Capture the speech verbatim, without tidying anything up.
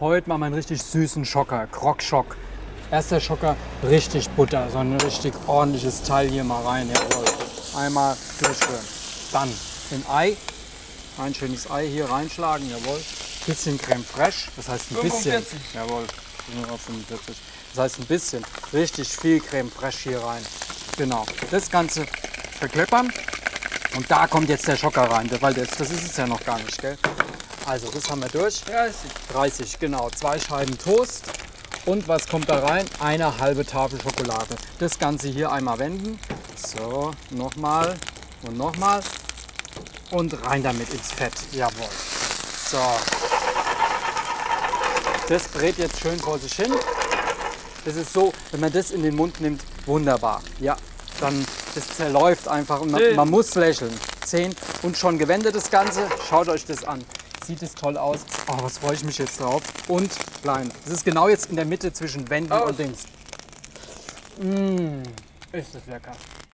Heute mal meinen richtig süßen Schocker, Croque Schock. Erster Schocker, richtig Butter, so ein richtig ordentliches Teil hier mal rein. Jawohl. Einmal durchrühren. Dann ein Ei, ein schönes Ei hier reinschlagen, jawohl. Bisschen Creme fraiche, das heißt ein bisschen. fünfundvierzig. Jawohl, fünfundvierzig. Das heißt ein bisschen, richtig viel Creme fraiche hier rein. Genau, das Ganze verkleppern und da kommt jetzt der Schocker rein, weil das, das ist es ja noch gar nicht, gell? Also, das haben wir durch. dreißig. dreißig, genau. Zwei Scheiben Toast. Und was kommt da rein? Eine halbe Tafel Schokolade. Das Ganze hier einmal wenden. So, nochmal und nochmal. Und rein damit ins Fett. Jawohl. So. Das brät jetzt schön vor sich hin. Das ist so, wenn man das in den Mund nimmt, wunderbar. Ja, dann das zerläuft einfach und man, man muss lächeln. zehn. Und schon gewendet das Ganze. Schaut euch das an. Sieht es toll aus. Oh, was freue ich mich jetzt drauf. Und klein. Das ist genau jetzt in der Mitte zwischen Wenden oh. und Dings. Mmh, ist das lecker.